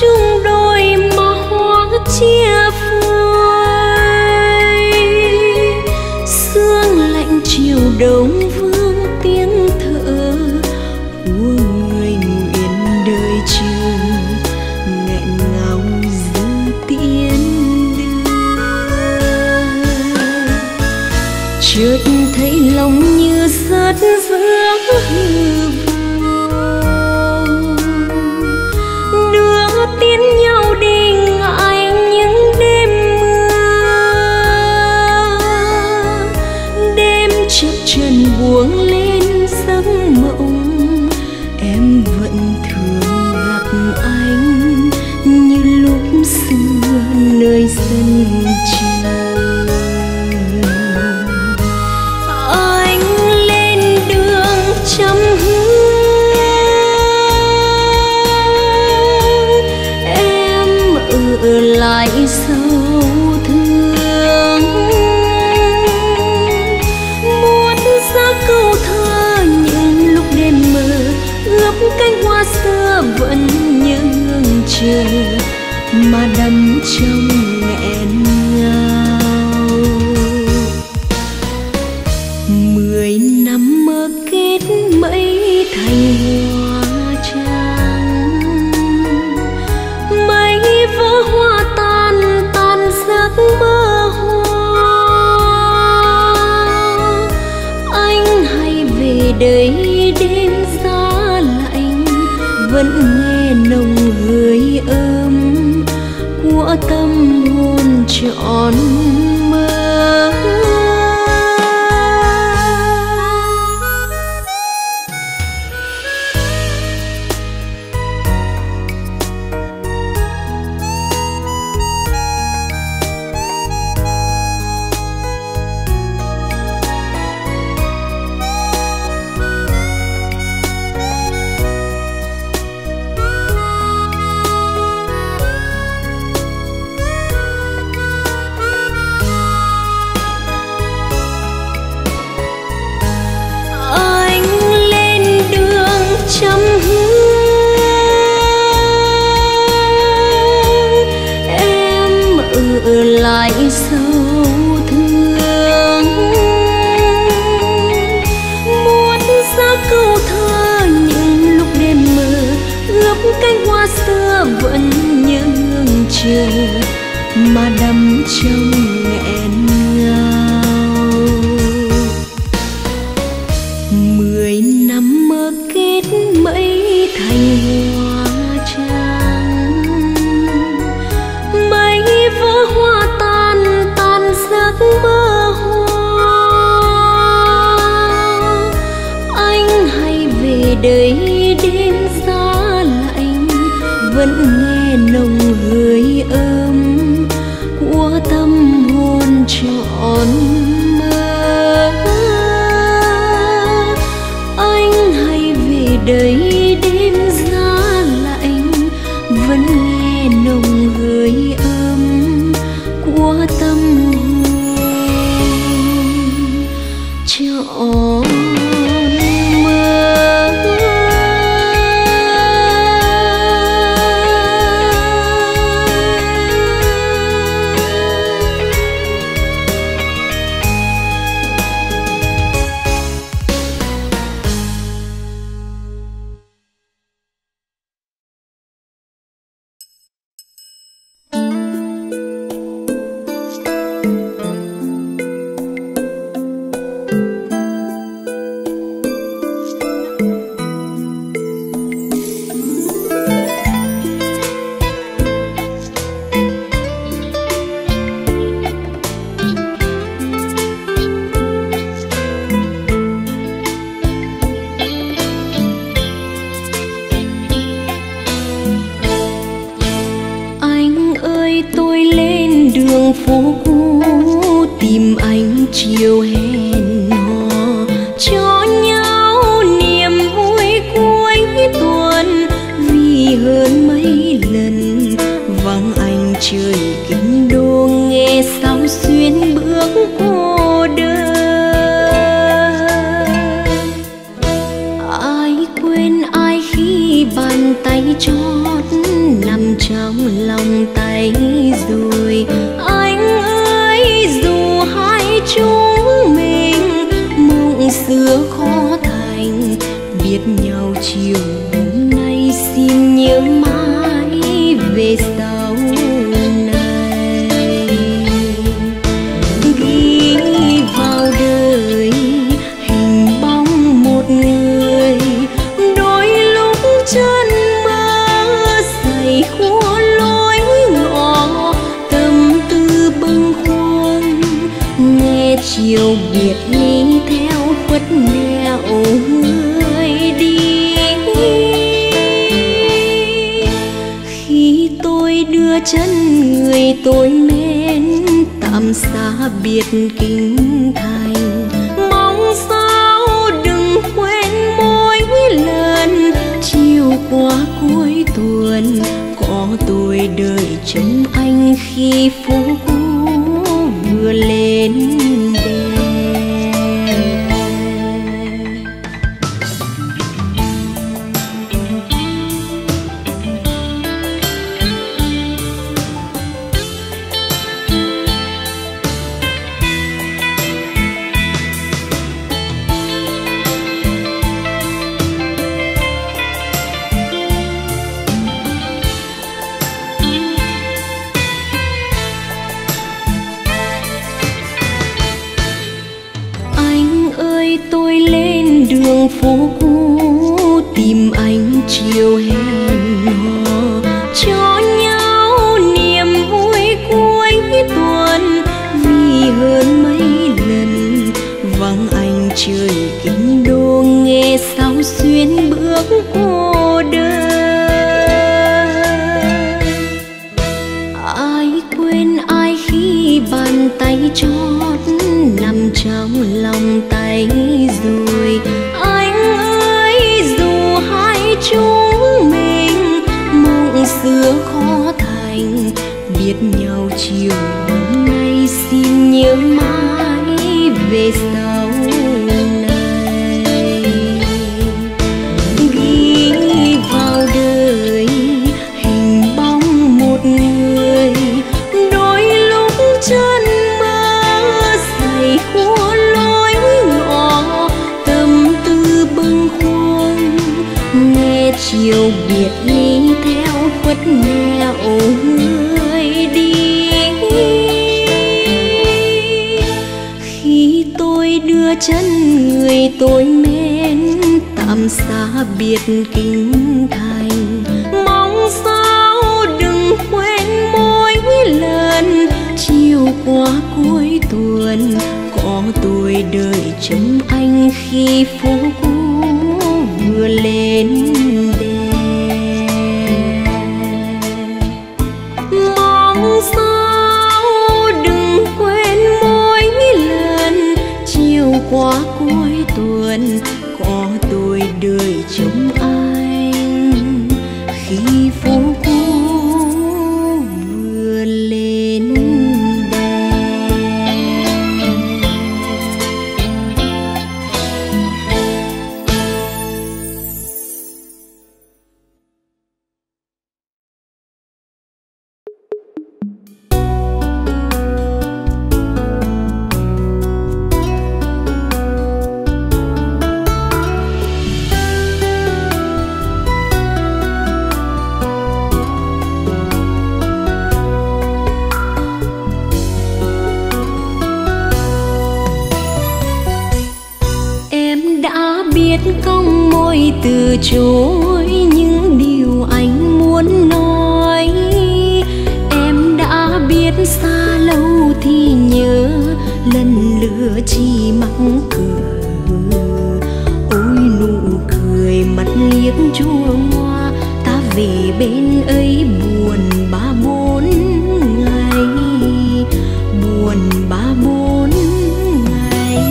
chung đôi mà hoa chia phôi. Sương lạnh chiều đông vương tiếng thở của người nguyện đời trường, nghẹn ngào dư tiễn đưa. Chợt thấy lòng như rớt giữa hư vô, tiến nhau đi ngại những đêm mưa. Đêm chập chờn buông lên giấc mộng, em vẫn thường gặp anh như lúc xưa nơi sân trường. Anh lên đường chăm hương, lại sâu thương muốn ra câu thơ những lúc đêm mơ. Ướp cánh hoa xưa vẫn như hương trời mà đắm trong nghẹn ngào. 10 năm mơ kết mấy thành hoa trắng, mấy vỡ hoa mơ hoa. Anh hay về đây đêm giá lạnh, vẫn nghe nồng hơi ấm của tâm hồn trọn mơ. Lại sâu thương muốn ra câu thơ những lúc đêm mơ. Ướp cánh hoa xưa vẫn như hương trời mà đắm trong nghẹn ngào. 10 năm mơ kết mấy thành hoa trắng, mấy vỡ hoa mơ hoa. Anh hay về đây đêm giá lạnh, vẫn nghe nồng hơi ấm của tâm hồn trọn mơ. Anh hay về đây đêm giá lạnh, vẫn nghe nồng hơi ấm của tâm hồn trọn. chiều biệt ly theo khuất nẻo người đi. Khi tôi đưa chân người tôi mến tạm xa biệt kinh thành, mong sao đừng quên mỗi lần chiều qua cuối tuần có tôi đợi trông anh khi phố cũ vừa lên phố cũ tìm anh chiều hẹn hò, cho nhau niềm vui cuối tuần vì hơn mấy lần vắng anh trời kinh đô nghe sao xuyên bước cô đơn. Ai quên ai khi bàn tay chót nằm trong lòng tay rồi. Chúng mình mộng xưa khó thành, biết nhau chiều hôm nay xin nhớ mãi về sau này. Ghi vào đời hình bóng một người, đôi lúc chân mơ say khua lối ngõ, tâm tư bâng khuâng chiều biệt ly theo khuất nẻo người đi. Khi tôi đưa chân người tôi mến tạm xa biệt kinh thành, mong sao đừng quên mỗi lần chiều qua cuối tuần có tôi đợi trông anh khi phố cũ vừa lên đèn. Mong sao đừng quên mỗi lần chiều qua cuối tuần có tôi đợi trông anh khi phố cũ vừa lên từ chối những điều anh muốn nói. Em đã biết xa lâu thì nhớ lần lửa chỉ mắc cười. Ôi nụ cười mặt liếc chua ngoa, ta về bên ấy buồn 3-4 ngày, buồn 3-4 ngày.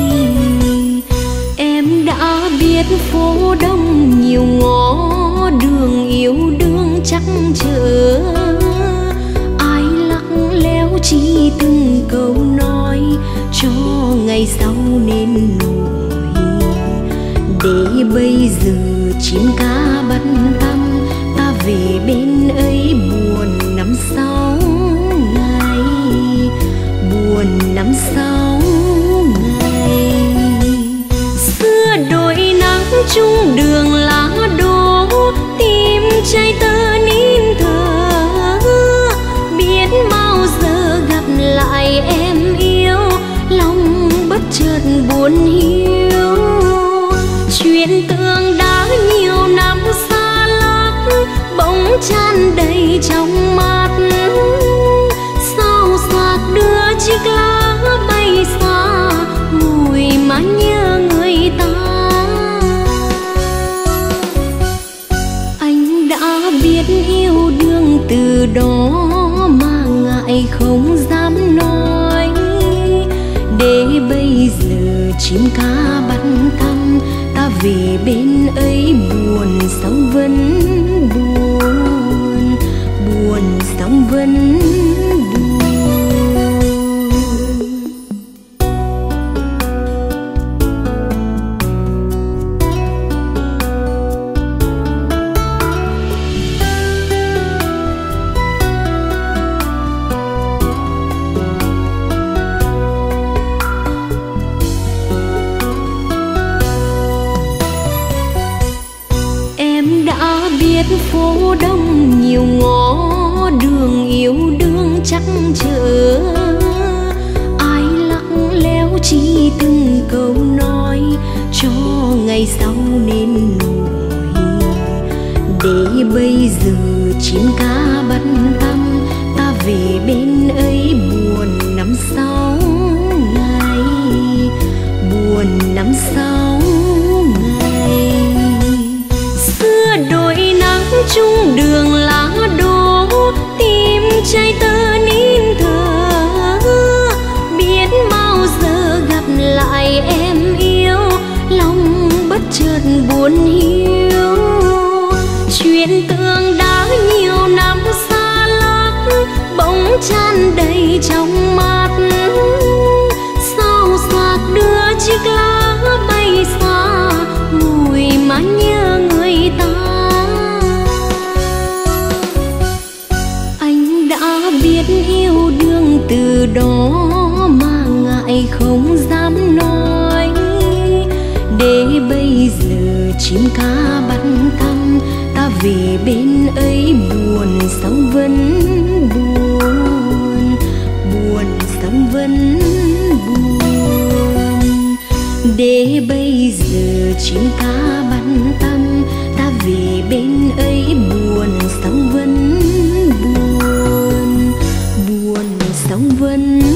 Em đã biết phố đông nhiều ngõ đường yêu đương chắc chở, ai lặng lẽo chỉ từng câu nói cho ngày sau nên nổi. Để bây giờ chim cá bắt tăm, ta về bên ấy buồn 5-6 ngày, buồn 5-6 ngày. Xưa đôi nắng chung đường lá đổ, tim trai tơ nín thở, biết bao giờ gặp lại em yêu, lòng bất chợt buồn hiu. Chuyện tương đã nhiều năm xa lắc bỗng tràn đầy trong mắt. không dám nói, để bây giờ chim cá bắn thăm ta về bên ấy buồn sóng vẫn buồn, buồn sóng vẫn phố đông nhiều ngõ đường yêu đương chắc chở, ai lắc léo chỉ từng câu nói cho ngày sau nên nổi, để bây giờ chim cá bắn thăm ta về bên ấy buồn năm sáu ngày, buồn năm sáu ngày. Xưa đôi chung đường lá đổ tim trai tơ nín thở, biết bao giờ gặp lại em yêu lòng bất chợt buồn hiu. Chuyện tương đã nhiều năm xa lắc bỗng tràn đầy trong mắt, sao sạc đưa chiếc lá bay xa ngồi mà nhớ người ta. Yêu đương từ đó mà ngại không dám nói, để bây giờ chim cá bắn thăm ta về bên ấy buồn sóng vẫn buồn, buồn sóng vẫn buồn, để bây giờ chim cá bắn thăm ta về bên ấy buồn sóng vẫn sóng vẫn buồn.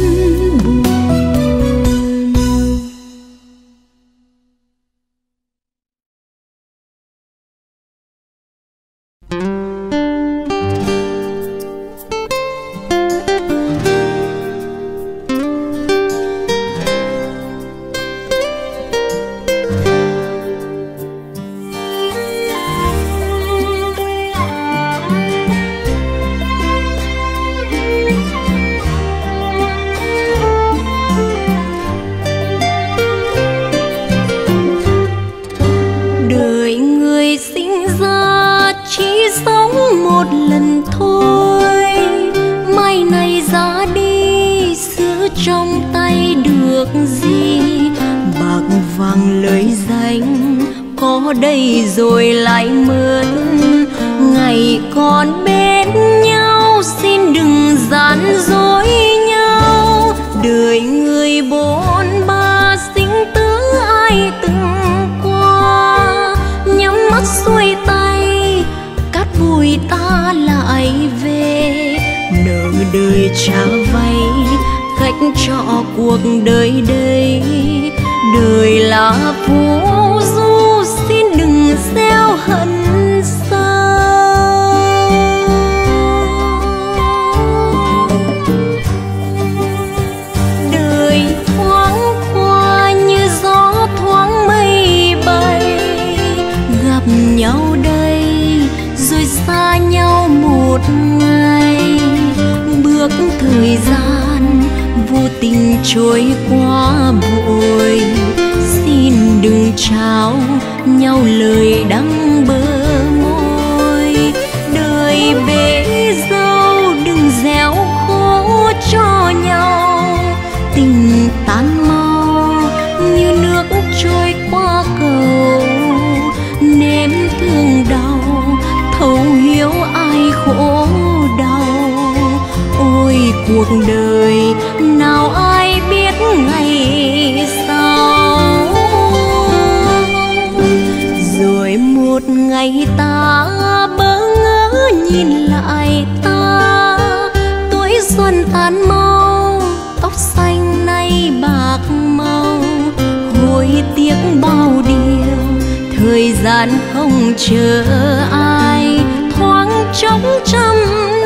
Không chờ ai thoáng trống trăm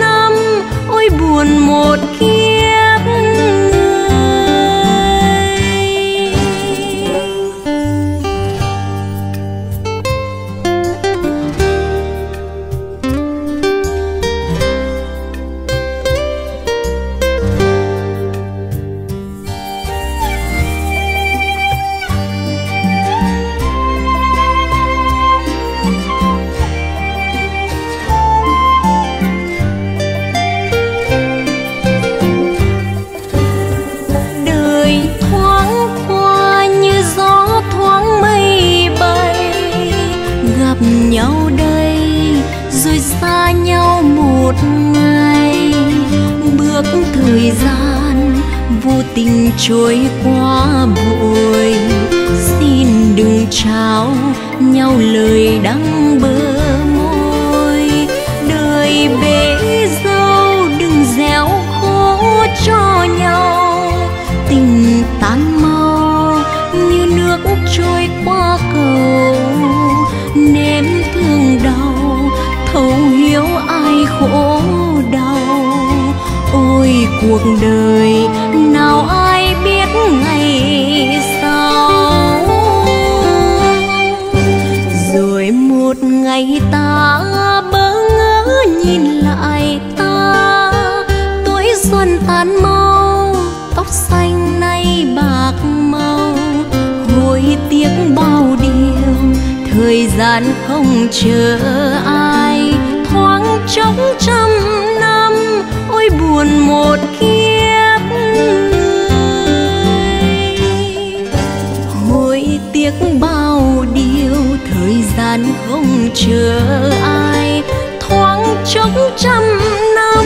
năm, ôi nỗi buồn một kiếp người. Nhau đây rồi xa nhau một ngày, bước thời gian vô tình trôi qua bụi. Xin đừng trao nhau lời đắng bơ môi, đời bể dâu đừng dẻo khổ cho nhau. Tình tan mau như nước trôi qua cầu, nếm thương đau thấu hiểu ai khổ đau. Ôi cuộc đời nào ai biết ngày sau, rồi một ngày ta bỡ ngỡ nhìn lại ta. Tuổi xuân tan mau, tóc xanh nay bạc màu, hối tiếc bao điều thời gian không chờ ai. Thoáng chốc trăm năm, ôi buồn một kiếp người. Hối tiếc bao điều thời gian không chờ ai. Thoáng chốc trăm năm,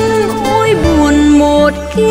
ôi buồn một kiếp.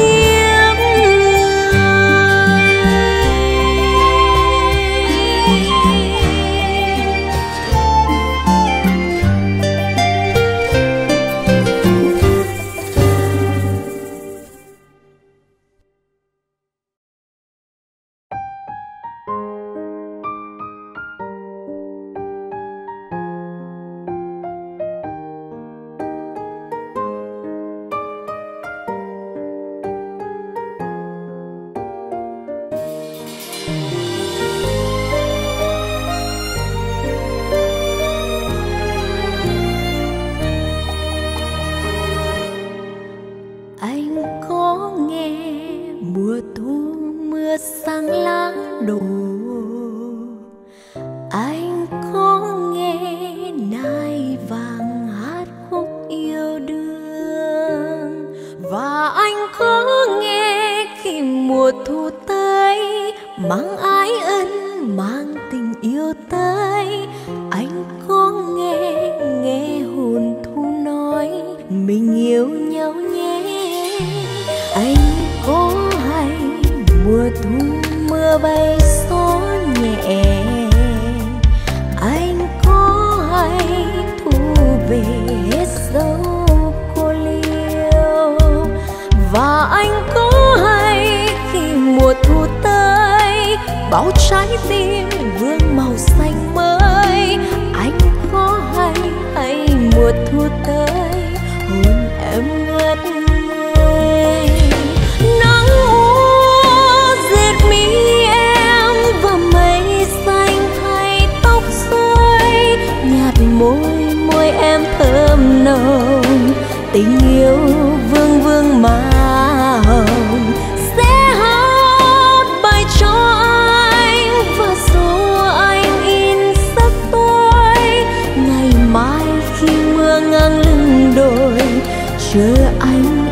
Chờ anh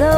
lối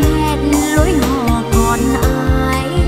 hẹn lối hò còn ai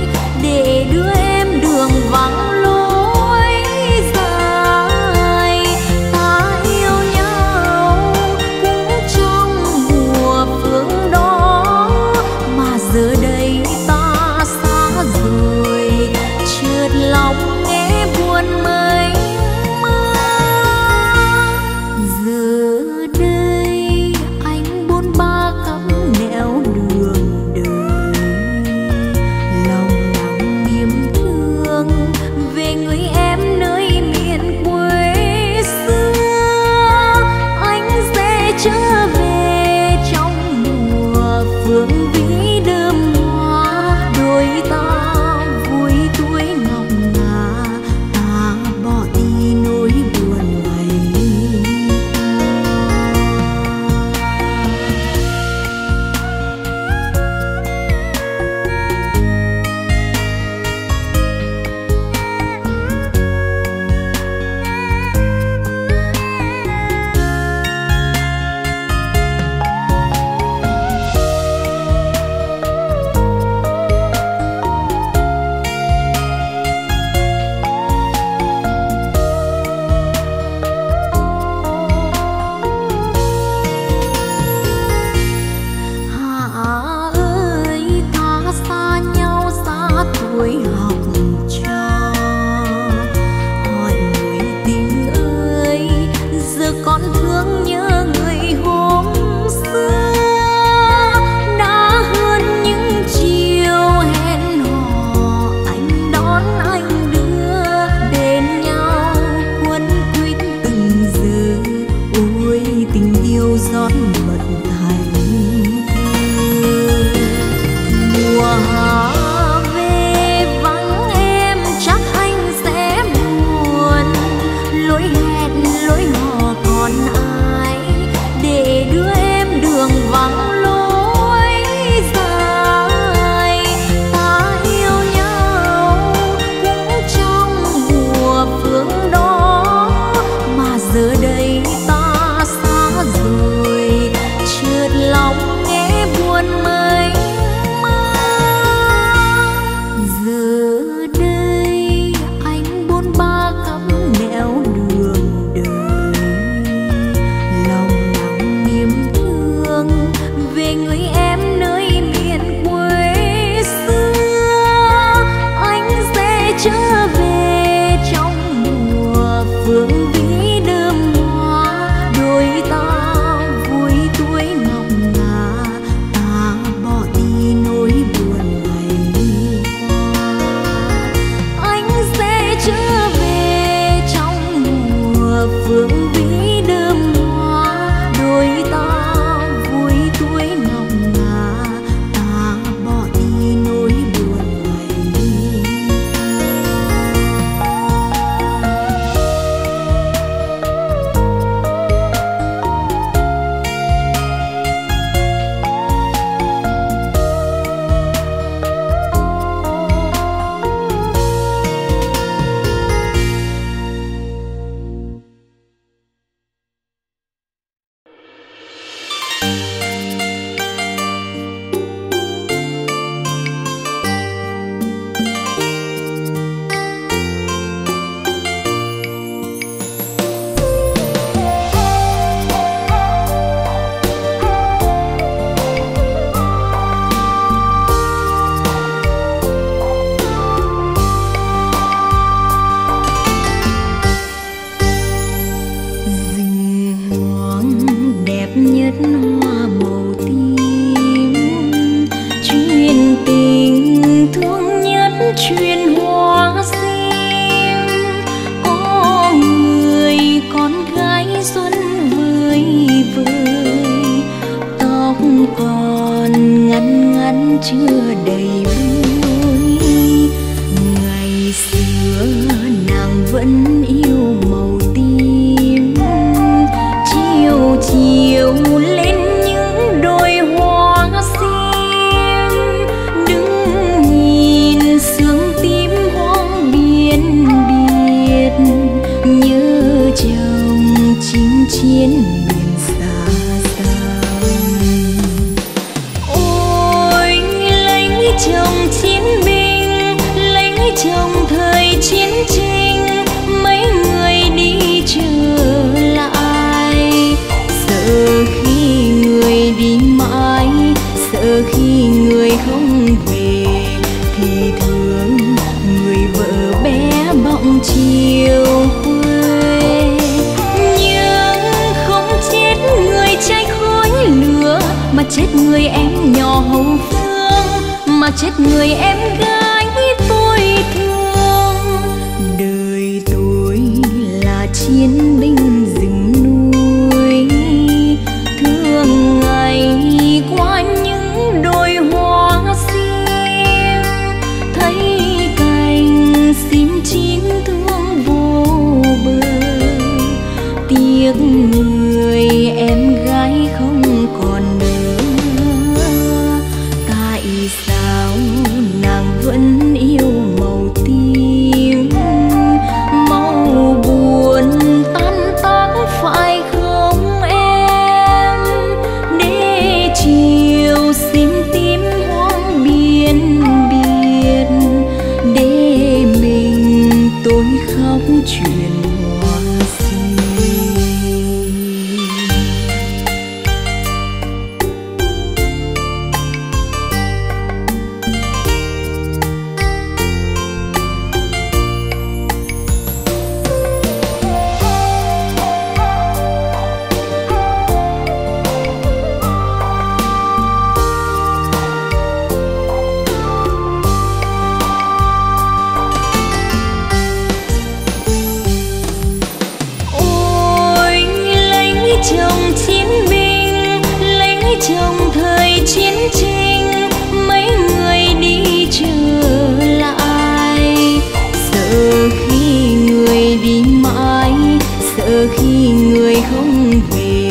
không về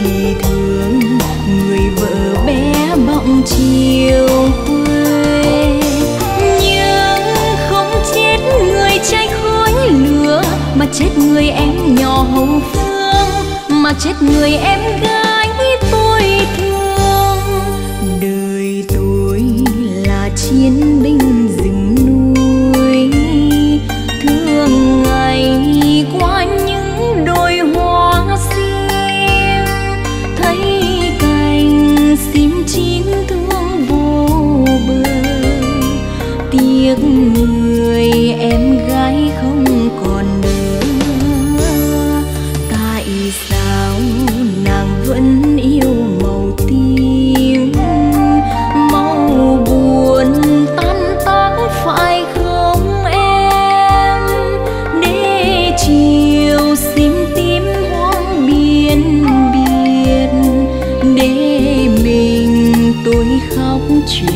thì thương người vợ bé bọng chiều quê. Nhưng không chết người trai khói lửa, mà chết người em nhỏ Hậu Phương, mà chết người em gái tôi thương. Đời tôi là chiến binh rừng núi, thương ngày qua những đồi hoa sim, thấy cành sim chín thương vô bờ. Tiếc người em gái không còn nữa, tại sao nàng vẫn yêu màu tím, màu buồn tan tác phải không em? Để chiều sim tím hoang biên biệt, để mình tôi khóc chuyện.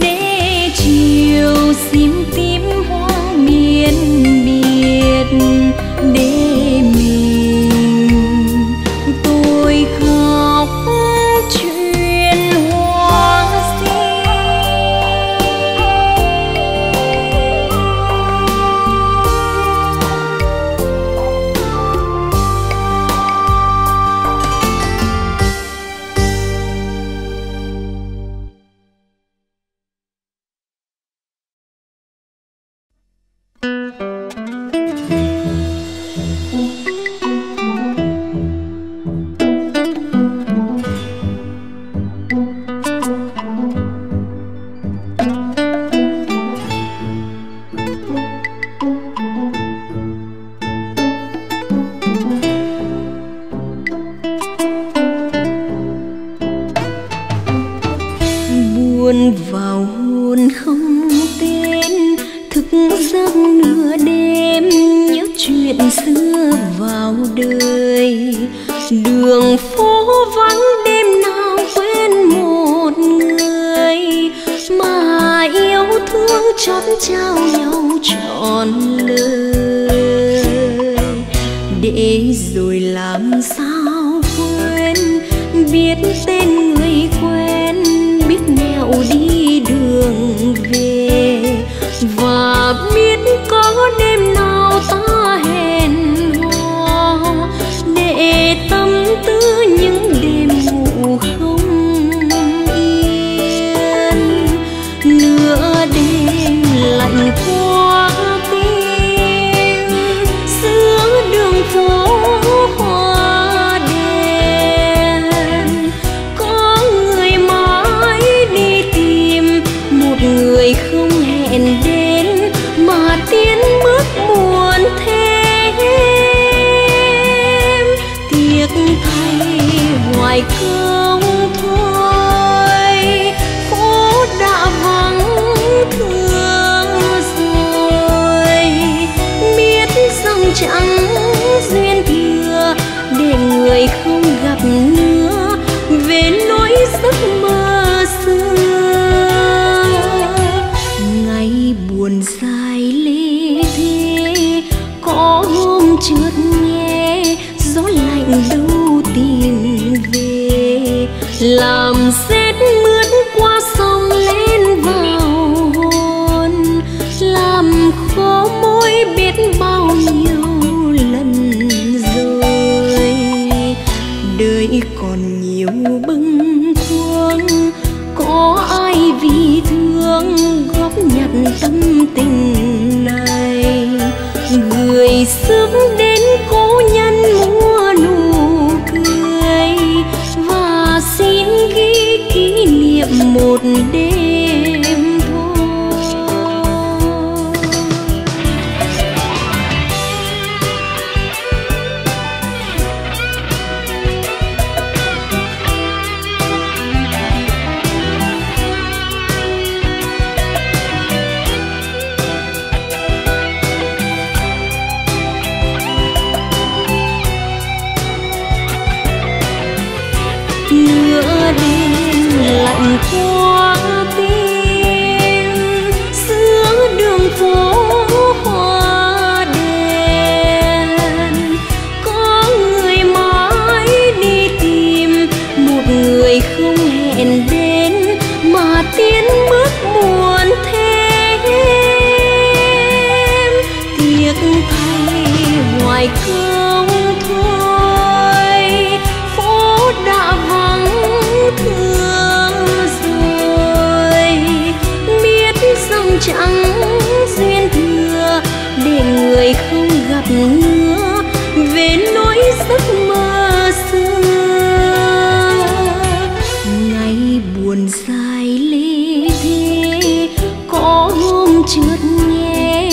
Nửa đêm lạnh quá. đến mức muộn thêm, tiếc thay ngoài không thôi phố đã vắng thưa rồi, biết rằng chẳng duyên thừa để người không gặp nữa về nỗi giấc mơ xưa. Ngày buồn dài lê thê có hôm trượt nhẹ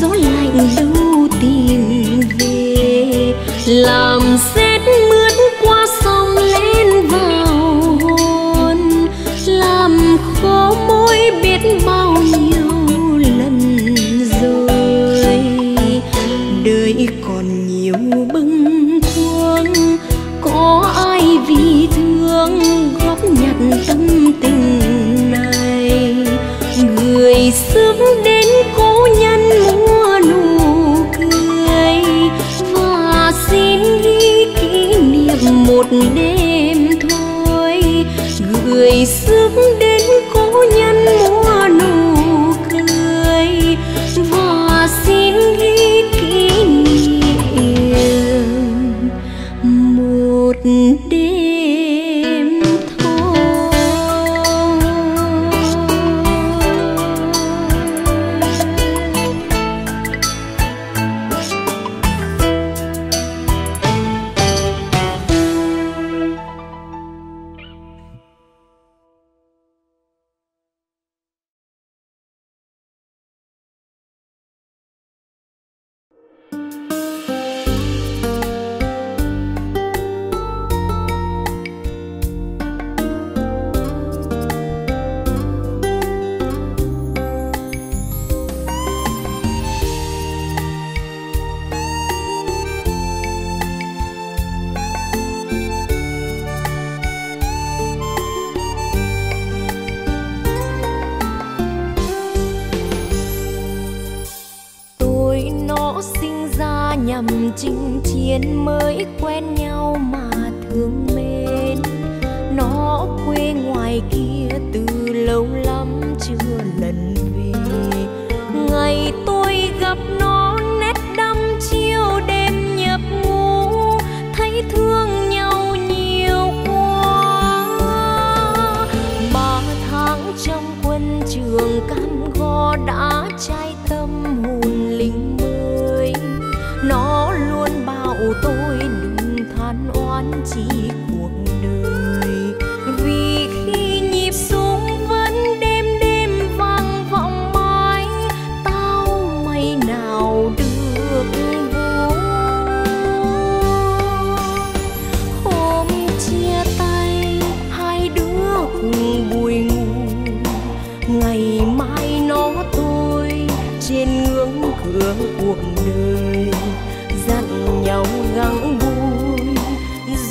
gió lạnh đâu tìm về, làm rét mướt qua sông lên vào hồn, làm khó môi biết bao nhiêu lần rồi. Đời còn nhiều bâng khuâng, có ai vì thương góp nhặt tâm tình này, người sớm đến cố nhân mua nụ cười và xin ghi kỷ niệm một đêm thôi. Người sớm đến cố nhân mua nụ cười và xin ghi kỷ niệm một đêm. Chinh chiến mới quen nhau mà thương mến, nó quê ngoài kia từ lâu lắm chưa lần về. Ngày tôi gặp nó nét đăm chiều đêm nhập ngủ, thấy thương nhau nhiều quá. 3 tháng trong quân trường cam go đã trai tâm hồn lính mới, nó luôn bảo tôi đừng than oán chi cuộc đời, vì khi nhịp súng vẫn đêm đêm vang vọng mãi, tao mày nào được vô. Hôm chia tay hai đứa cùng buồn ngủ, ngày mai nó tôi trên ngưỡng cửa cuộc đời, dặn nhau gắng buồn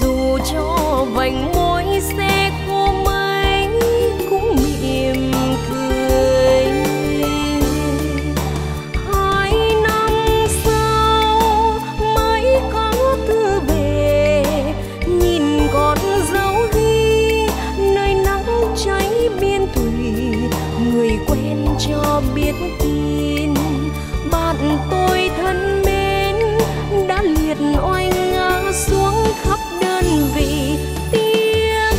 dù cho vành môi xe khô mấy cũng mỉm cười. 2 năm sau mới có tư về, nhìn con dấu ghi nơi nắng cháy biên thùy, người quen cho biết tin bạn tôi thân mến đã liệt oai ngã xuống khắp đơn vị. Tiếc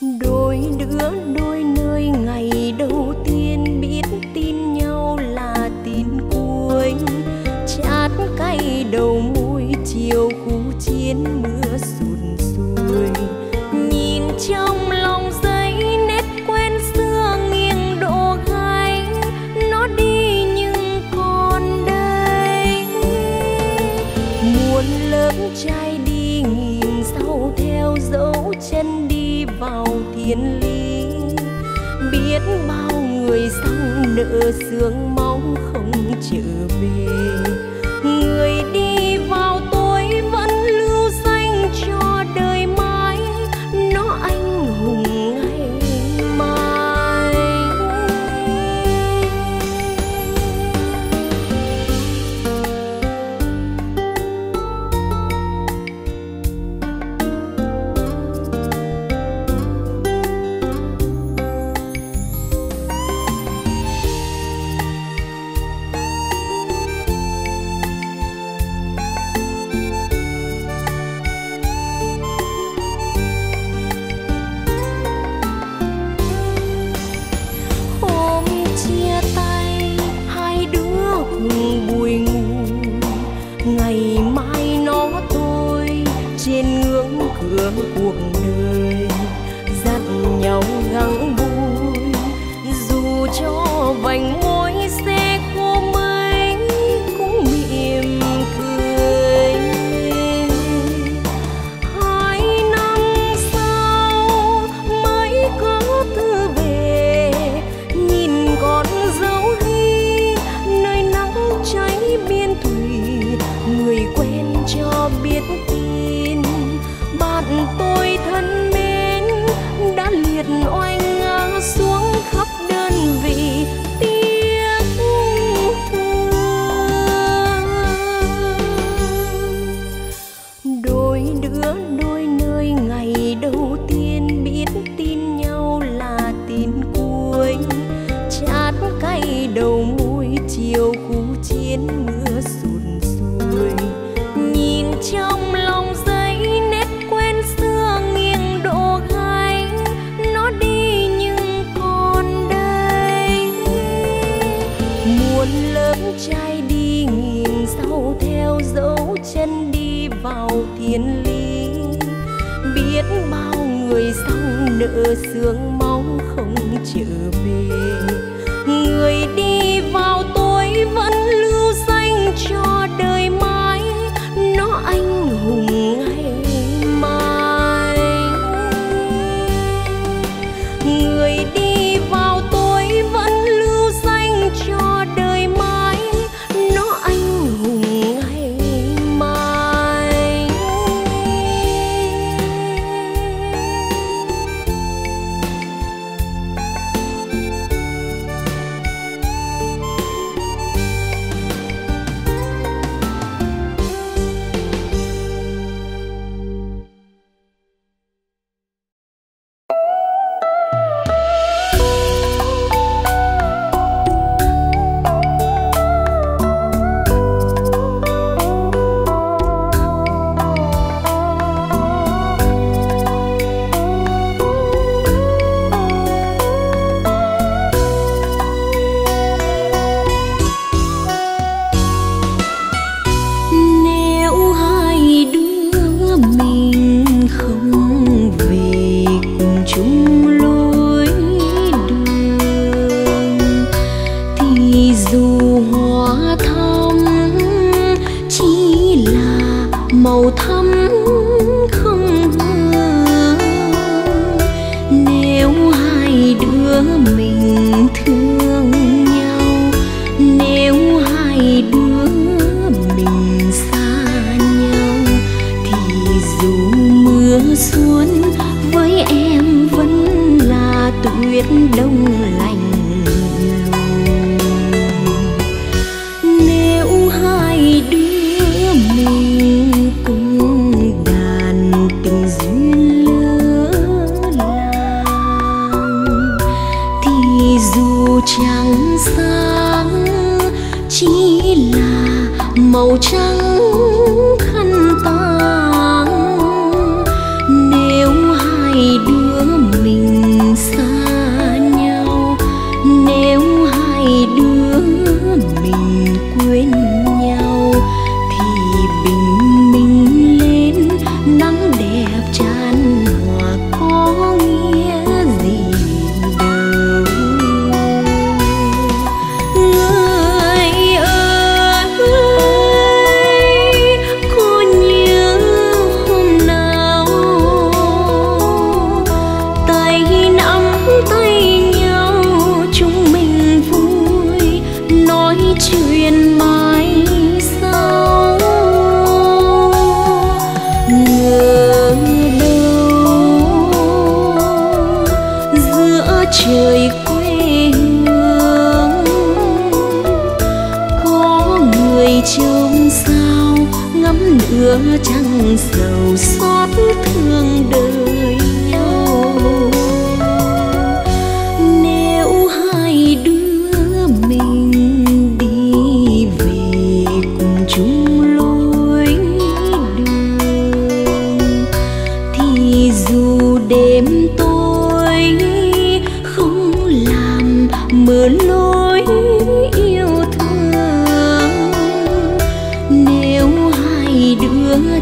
thương đôi đứa đôi nơi, ngày đầu tiên biết tin nhau là tin cuối, chát cay đầu môi chiều khu chiến mưa sụt sùi, nhìn trong lòng giấy nét quen xưa nghiêng độ gai, nó đi nhưng còn đây. Muôn lớp trai đi nghìn sau theo dấu chân đi vào thiên lý, biết bao người sang nợ sương mong không trở về, người đi vào tối vẫn lưu danh cho đời mãi, nó anh hùng ngày mai. khứa cuộc đời dắt nhau gắng buồn, dù cho vành môi xe khô mấy cũng mỉm cười. 2 năm sau mới có thư về, nhìn con dấu hy nơi nắng cháy biên thùy, người quen cho biết tin bạn tôi thân mến đã liệt oanh ngang xuống khắp đơn vị. Nợ sương mong không trở về, người đi vào tôi vẫn lưu danh cho đời mãi, nó anh hùng ngày mai. Người đi vào tôi vẫn lưu danh cho đời mãi, nó anh hùng ngày mai.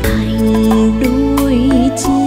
Thành đôi chi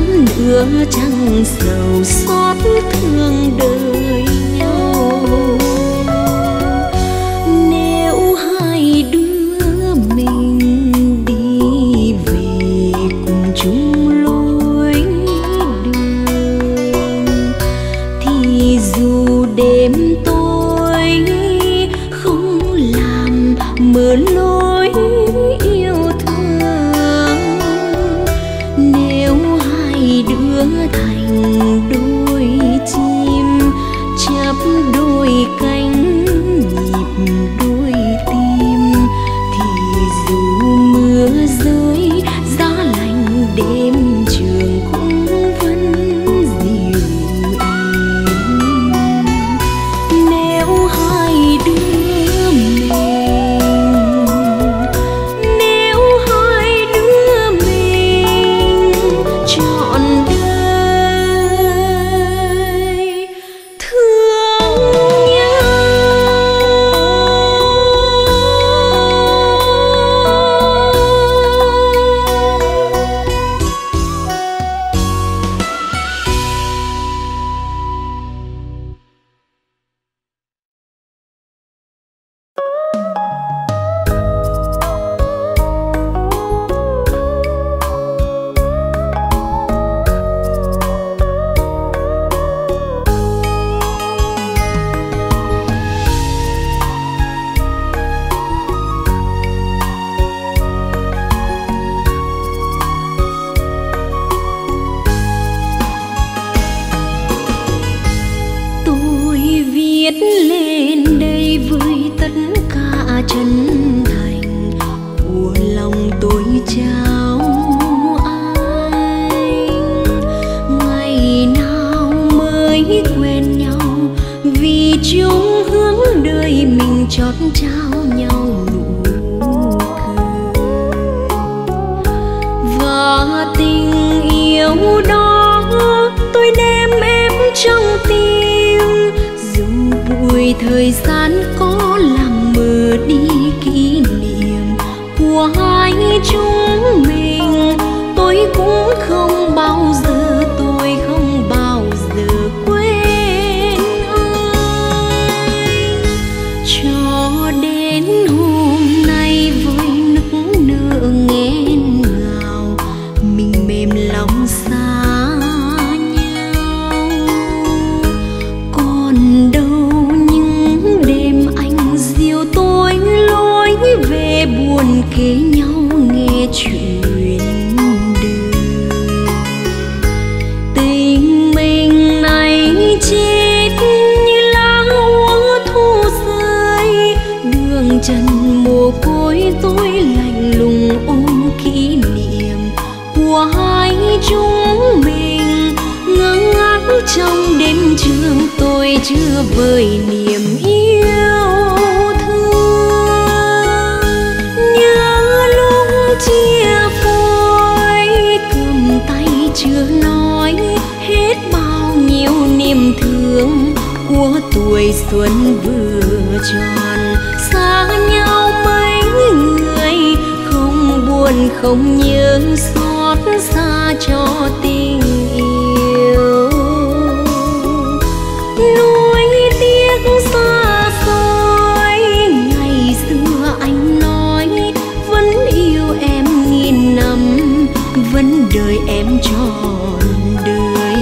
lắm nữa chẳng sầu xót thương đời nhau. Nếu hai đứa mình đi về cùng chung lối đường, thì dù đêm tối không làm mưa lối thành đôi chim chắp đôi cánh, nhịp đôi tim, thì dù mưa rơi gió lạnh đêm trường cũng vẫn dịu êm. Nếu hai đứa mình, chọn chót trao nhau nụ cười, và tình yêu đó tôi đem em trong tim, dù vui thời gian có làm mờ đi kỷ niệm của hai chúng mình. Tôi cũng không bao giờ kế nhau nghe chuyện đời. Tình mình này chết như lá úa thu rơi, đường trần mồ côi tôi lạnh lùng ôm kỷ niệm của hai chúng mình. Ngơ ngác trong đêm trường tôi chưa vơi niềm yêu, chia phôi cầm tay chưa nói hết bao nhiêu niềm thương của tuổi xuân vừa tròn. Xa nhau mấy người không buồn không nhớ, xót xa cho tình yêu nuối tiếc xa xôi. Ngày xưa anh nói vẫn yêu em năm, vẫn đời em trọn đời,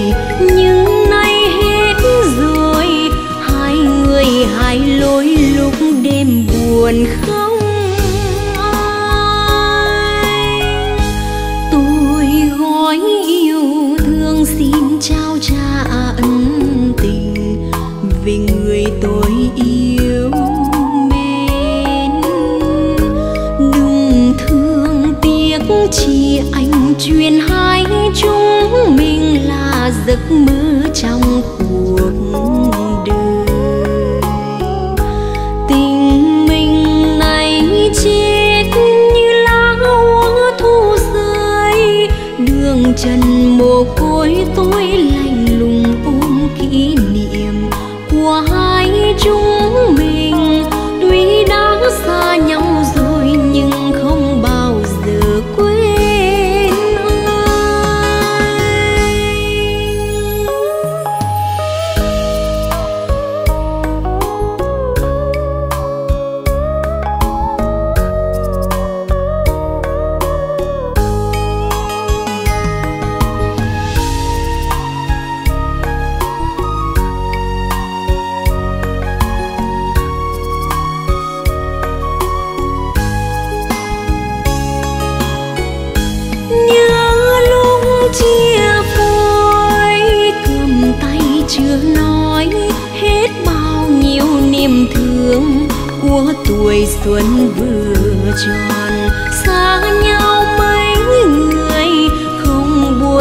nhưng nay hết rồi, hai người hai lối lúc đêm buồn không ai. Tôi gói yêu thương xin trao trả ân tình vì người tôi yêu chỉ anh, truyền hai chúng mình là giấc mơ trong cuộc đời. Tình mình này chết như lá úa thu rơi, đường trần mồ côi tôi lạnh lùng ôm kỷ niệm của hai chúng mình. Tuy đã xa nhau rồi nhưng không bao giờ quên.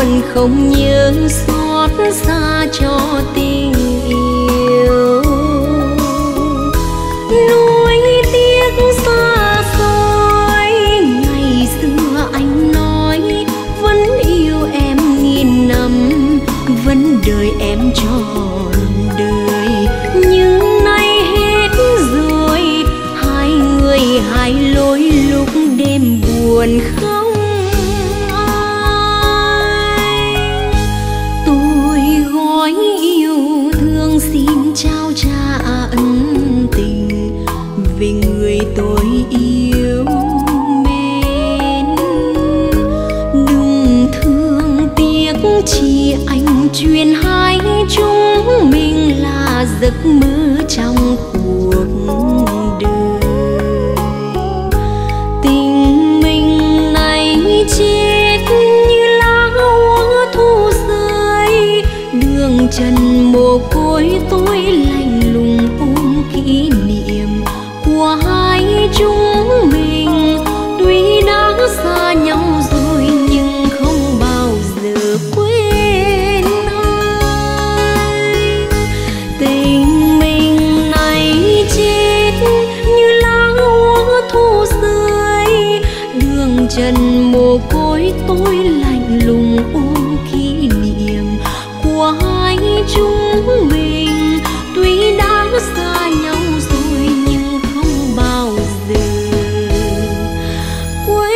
còn không nhớ xót xa cho tình yêu. Nỗi tiếc xa xôi ngày xưa anh nói vẫn yêu em nghìn năm, vẫn đợi em trọn đời. Nhưng nay hết rồi, hai người hai lối lúc đêm buồn khóc. Chỉ anh truyền hai chúng mình là giấc mơ trong cuộc đời. Tình mình này chết như lá úa thu rơi, đường trần mồ côi tôi lạnh lùng ôm kỷ niệm của hai chúng mình. Tuy đã xa nhau rồi nhưng không bao giờ quên. Trần mồ côi tôi lạnh lùng ôm kỷ niệm của hai chúng mình. Tuy đã xa nhau rồi nhưng không bao giờ quên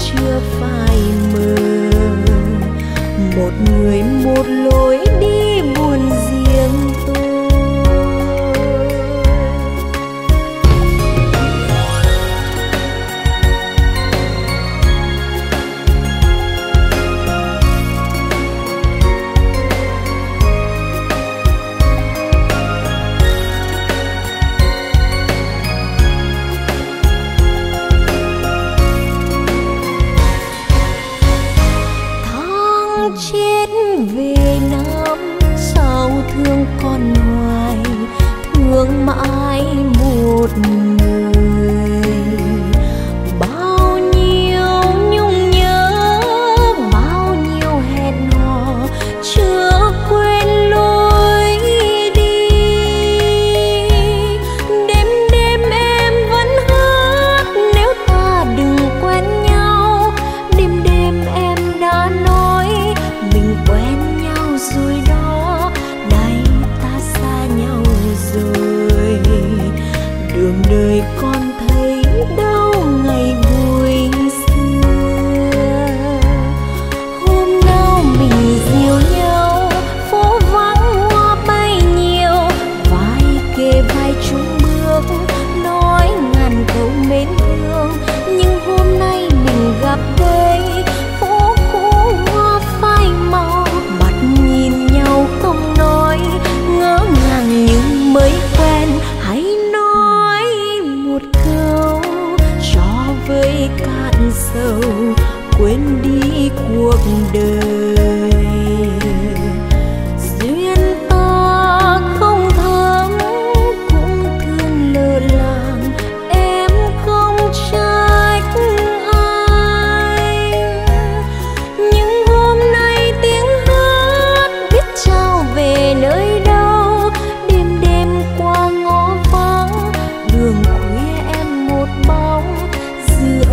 Chưa phải đời con thấy đau ngày vui xưa. Hôm nào mình dìu nhau, phố vắng hoa bay nhiều, vai kề vai chung bước, nói ngàn câu mến thương. Nhưng hôm nay mình gặp đây, phố cũ hoa phai màu, mặt nhìn nhau không nói, ngỡ ngàng nhưng mới quen. Cạn sầu quên đi cuộc đời, duyên ta không thấm cũng thương lờ làng, em không trách ai. Nhưng hôm nay tiếng hát biết trao về nơi đâu, đêm đêm qua ngõ vắng đường khuya em một bóng.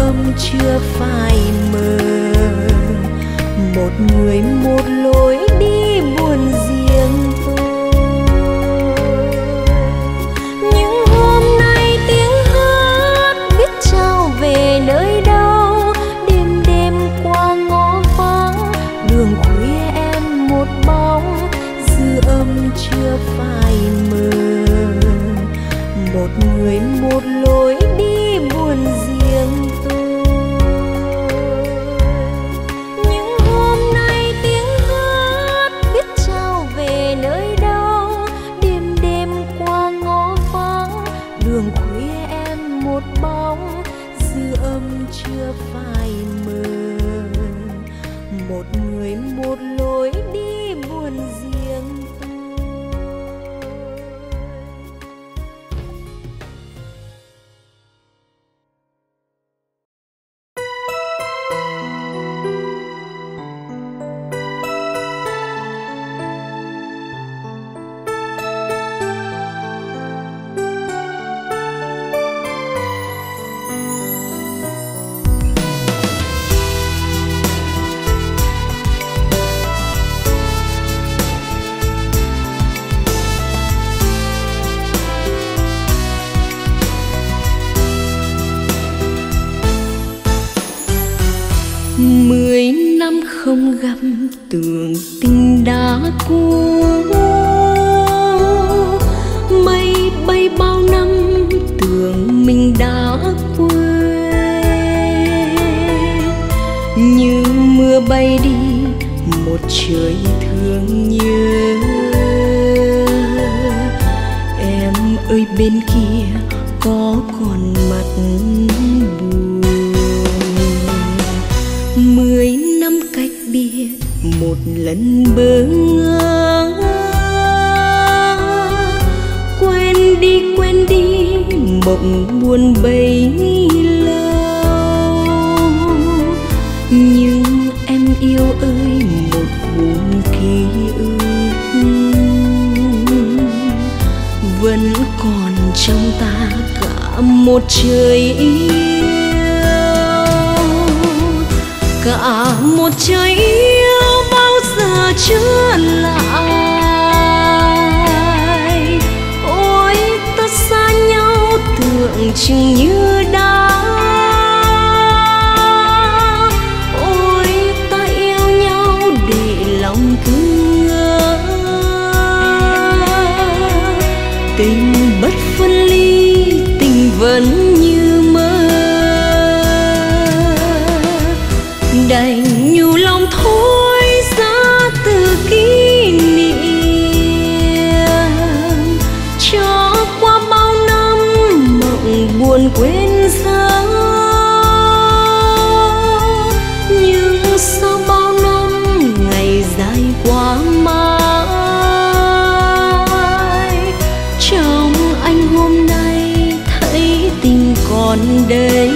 Âm chưa phai mờ, một người một lối đi buồn riêng tôi. Nhưng hôm nay tiếng hát biết trao về nơi đâu, đêm đêm qua ngõ vắng đường khuya em một bóng. Dư âm chưa phai mờ, một người một lối đi buồn riêng. Chưa phai mờ, một người một lối đi buồn riêng. Không gặp tưởng tình đã cũ, mây bay bao năm tưởng mình đã quên. Như mưa bay đi một trời thương nhớ, em ơi bên kia có còn mặt buồn. 10 năm cách biệt một lần bơ ngơ, quên đi mộng buồn bấy lâu. Nhưng em yêu ơi một vùng ký ức vẫn còn trong ta cả một trời yêu. Cả một trời yêu bao giờ trở lại, ôi ta xa nhau tưởng chừng như đã. Ôi ta yêu nhau để lòng cứ ngỡ, tình bất phân ly tình vẫn như mơ. Đành nhiều lòng thôi ra từ kỷ niệm, cho qua bao năm mộng buồn quên sao. Nhưng sau bao năm ngày dài quá mãi, trong anh hôm nay thấy tình còn đây.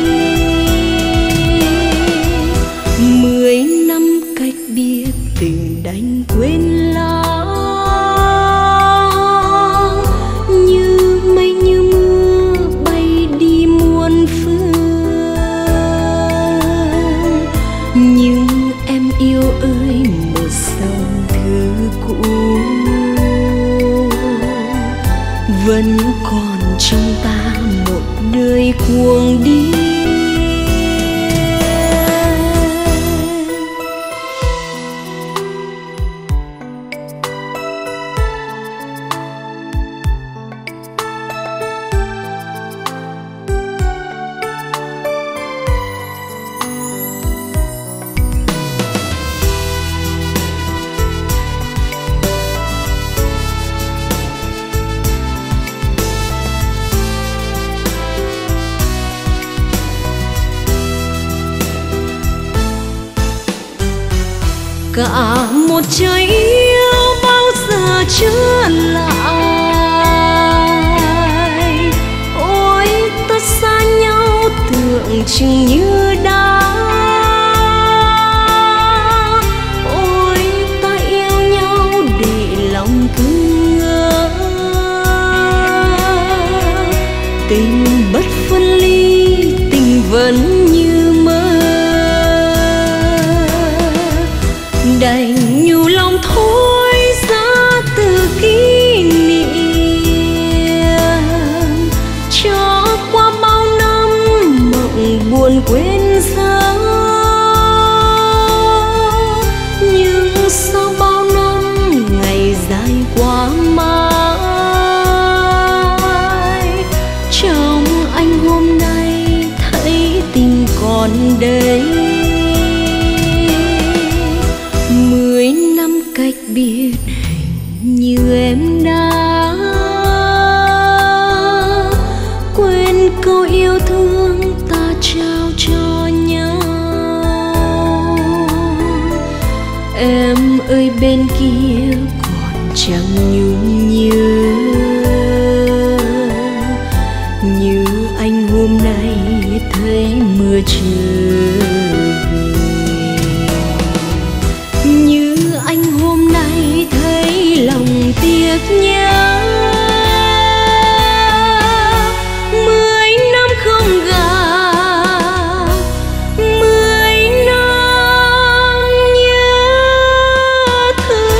Vẫn còn trong ta một cuồng điên. Cả một trái yêu bao giờ trở lại, ôi ta xa nhau tưởng chừng như đã. Ôi ta yêu nhau để lòng cứ ngỡ, tình bất phân ly, tình vẫn như mơ. Đành nhiều lòng thôi ra từ kỷ niệm, cho qua bao năm mộng buồn quên gió. Nhưng sau bao năm ngày dài quá mãi, trong anh hôm nay thấy tình còn đây. Biết hình như em đã quên câu yêu thương ta trao cho nhau. Em ơi bên kia còn chẳng nhung nhớ như anh hôm nay thấy mưa trời. Tiếc nhớ 10 năm không gặp, 10 năm nhớ thương.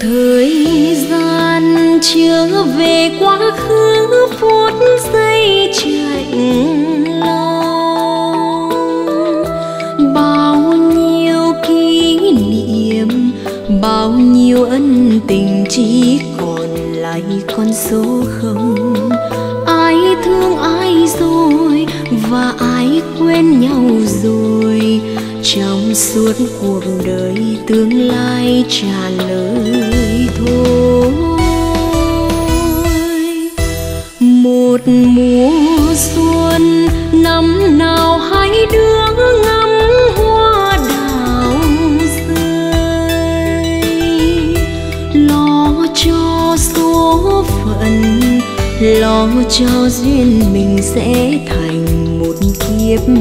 Thời gian trở về quá khứ phút giây chạnh lòng, bao nhiêu kỷ niệm, bao nhiêu ân tình chỉ còn lại con số không. Ai thương ai rồi và ai quên nhau rồi, trong suốt cuộc đời tương lai trả lời thôi. Một mùa xuân năm nào hai đứa ngắm hoa đào rơi, lo cho số phận, lo cho duyên mình sẽ thành một kiếp hoa.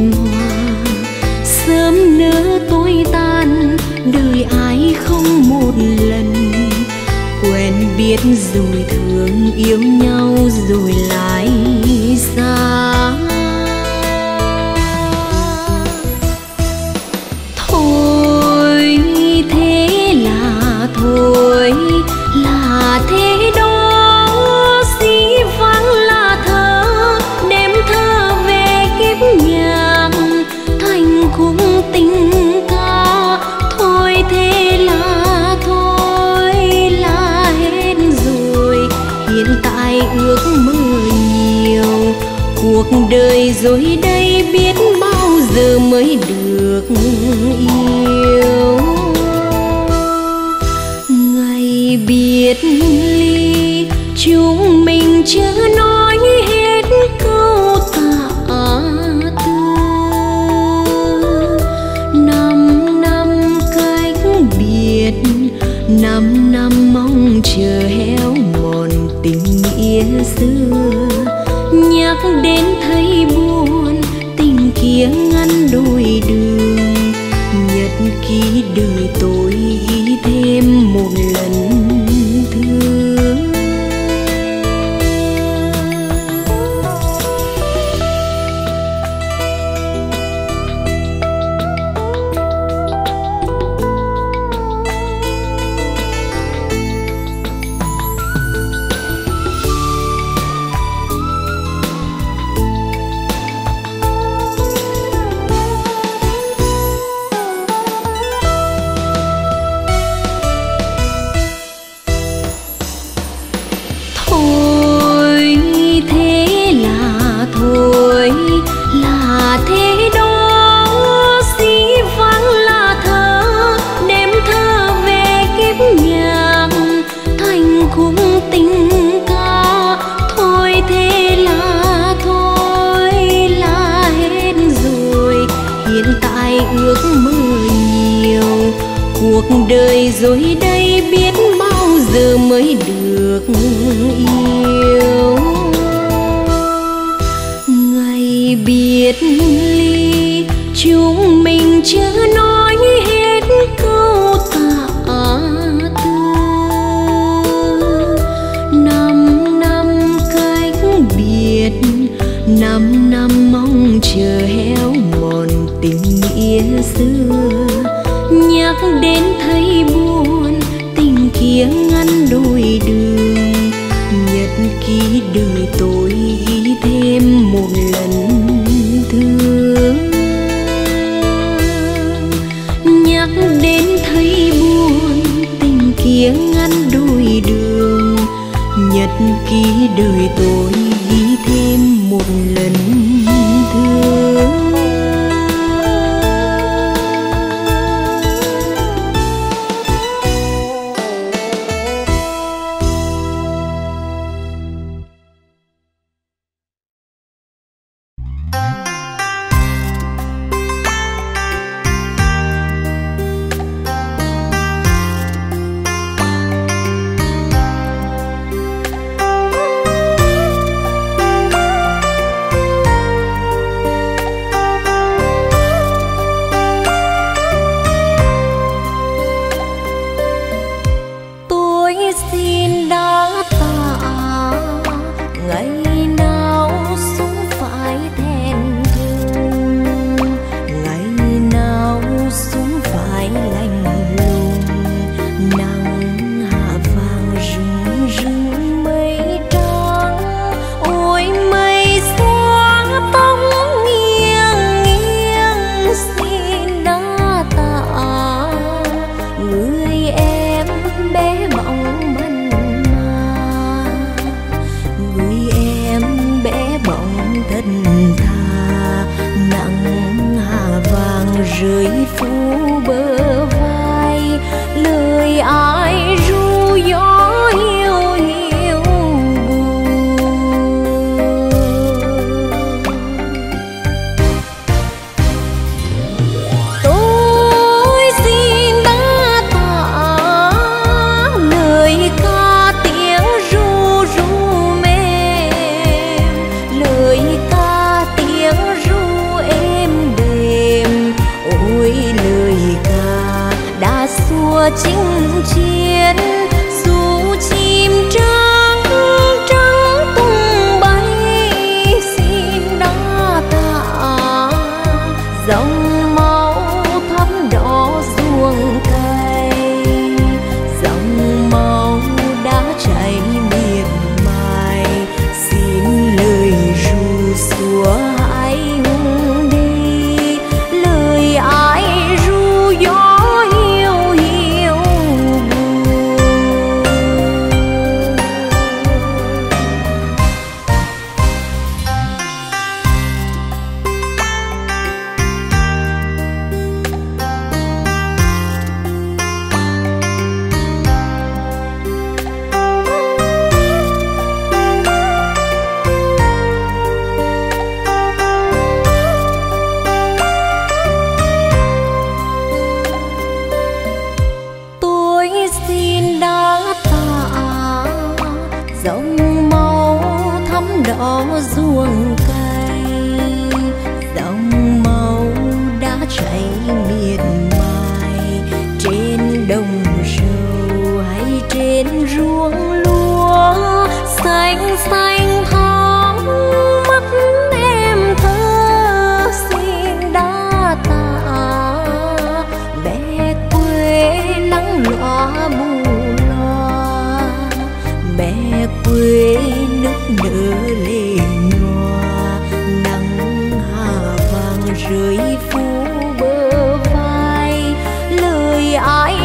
Sớm nỡ tôi tan đời ai không một lần, quen biết rồi thương yêu nhau rồi lại xa. Thôi thế là thôi là thế đó. Cuộc đời rồi đây biết bao giờ mới được yêu. Ngày biệt ly chúng mình chưa nói hết câu tạ từ, hiện tại ước mơ nhiều, cuộc đời rồi đây biết bao giờ mới được yêu. Ngày biệt ly chúng mình chưa nói hết câu tạ tư, 5 năm cách biệt, 5 năm mong chờ héo mòn tình nghĩa xưa. Nhắc đến thấy buồn tình kia ngăn đôi đường, nhật ký đời tôi ghi thêm một lần thương. Nhắc đến thấy buồn tình kia ngăn đôi đường, nhật ký đời tôi ghi thêm một lần thương. Hãy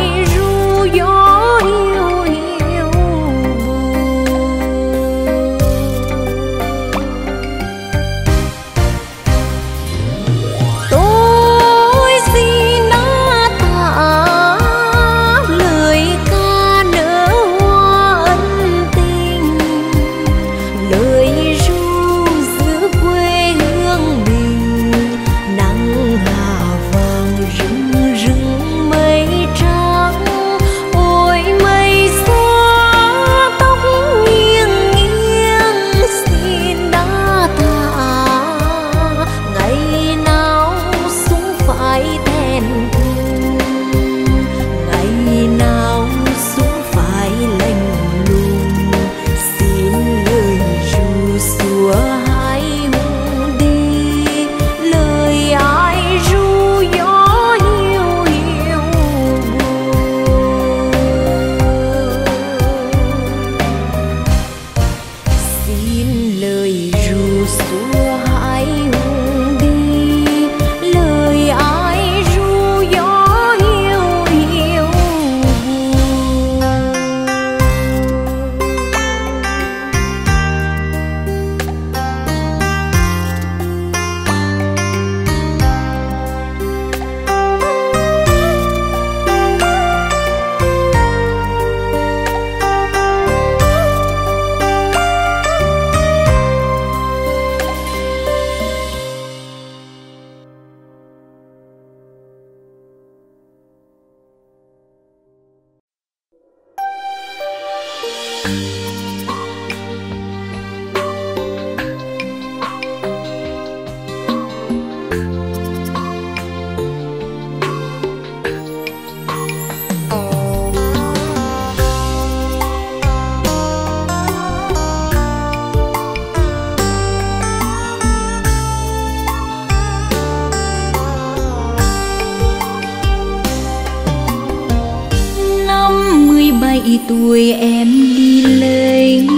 Tuổi em đi lấy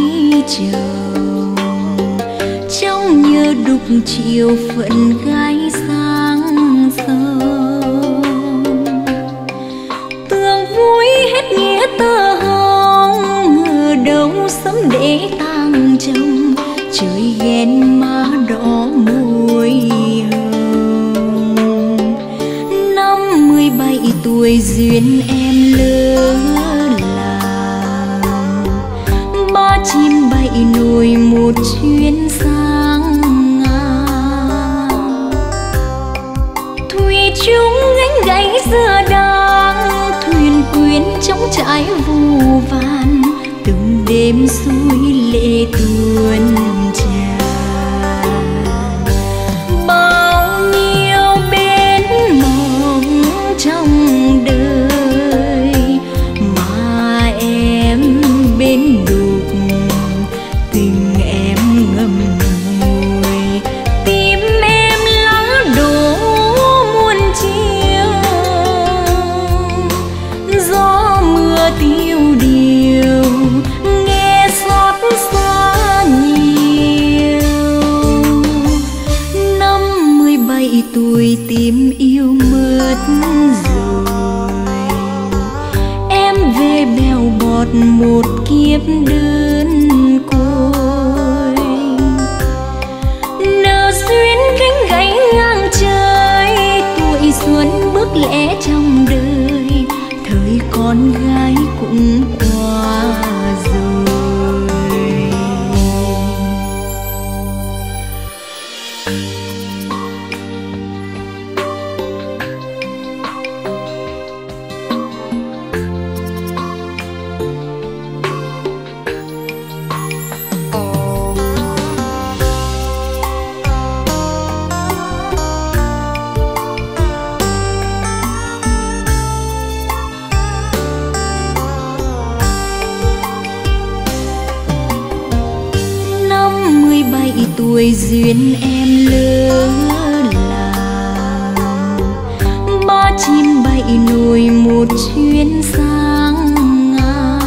chồng, trông như đục chiều phận gái sáng sông. Tương vui hết nghĩa tơ hồng, ngờ đâu sớm để tang chồng. Trời ghen má đỏ môi hồng. 57 tuổi duyên em lớn. Chim bay nổi một chuyến sang Nga, thủy chung gánh gáy giờ đang thuyền quyến trong trải vô vàn. Từng đêm suối lệ tuôn tràn, bao nhiêu bến mộng trong đời mà em bên đùa. Tôi tìm yêu mất rồi, em về bèo bọt một kiếp đơn côi. Nở duyên cánh gáy ngang trời, tuổi xuân bước lẽ trong đời. Thời con gái cũng qua rồi. Tuổi duyên em lơ làng, ba chim bay nổi một chuyến sang Nga,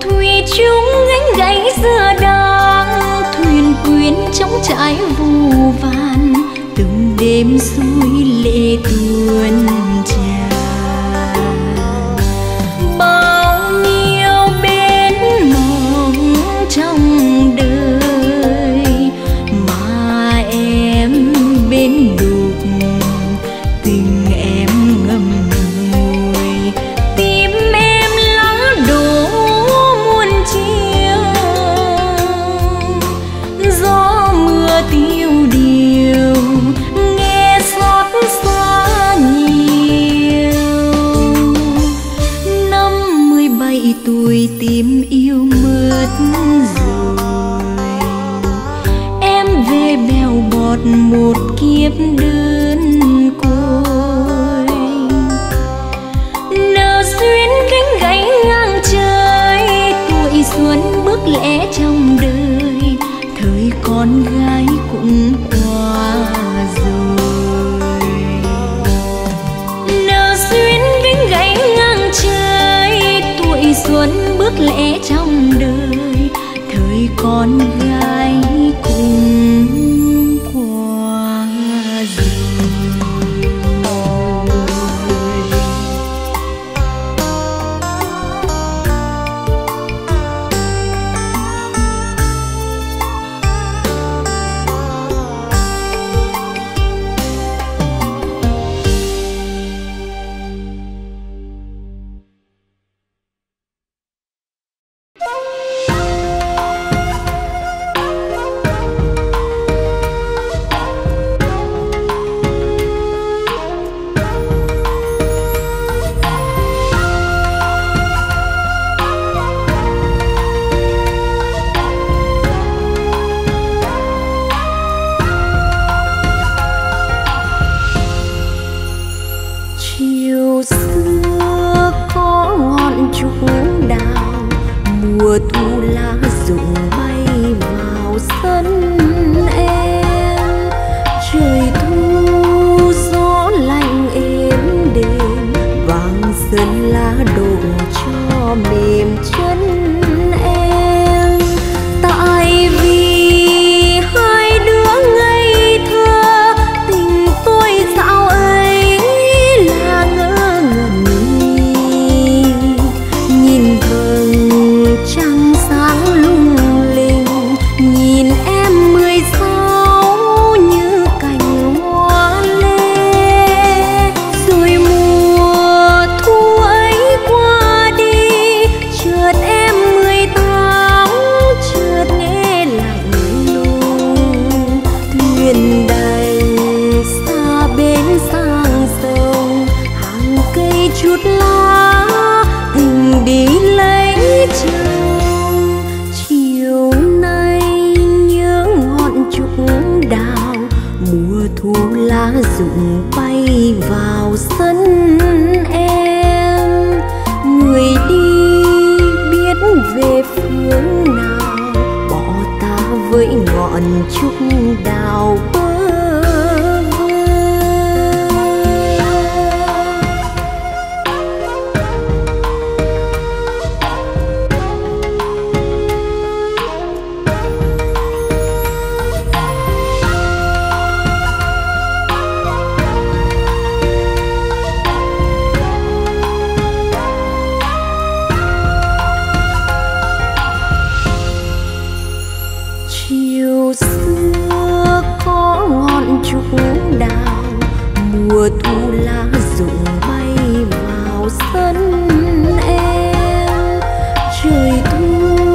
thủy chung gánh gáy giờ đang thuyền quyến trong trải vô vàn. Từng đêm suối lệ tuôn tràn. Tôi tìm yêu mất rồi, em về bèo bọt một kiếp đơn côi. Nở duyên cánh gáy ngang trời, tuổi xuân bước lẽ trong đời. Thời con gái cũng qua rồi. Nở duyên cánh gáy ngang trời, tuổi xuân bước lẽ trong đời. Thời con gái cùng qua rồi. mùa thu lá rụng bay vào sân em, người đi biết về phương nào, bỏ ta với ngọn trúc đào bơ vơ. Mùa thu lá rụng bay vào sân em, trời thu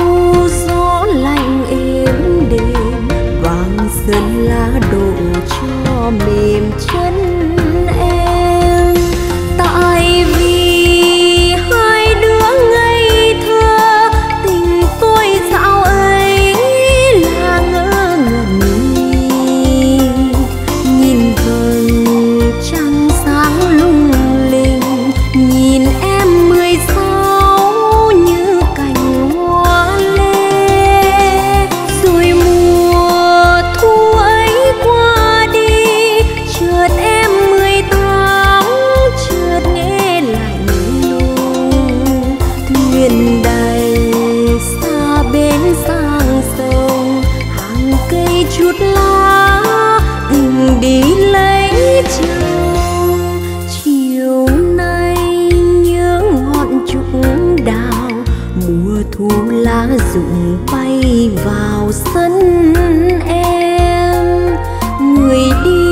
gió lạnh êm đềm, vàng sân lá đổ cho mềm chân em. Tại vì hai đứa ngây thơ, tình tôi dạo ấy là ngỡ ngẩn, nhìn vầng trăng sáng lung linh, nhìn em 16 như cành hoa lê. Rồi mùa thu ấy qua đi, chợt em 18 chợt nghe lạnh lùng. Thuyền đầy xa bến sang sông, hàng cây chút lá tình đi lấy chờ. Thu lá rụng bay vào sân em, người đi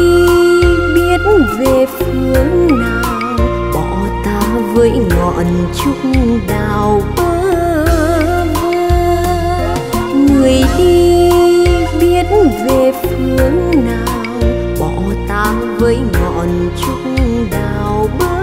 biết về phương nào, bỏ ta với ngọn trúc đào bơ vơ. Người đi biết về phương nào, bỏ ta với ngọn trúc đào bơ.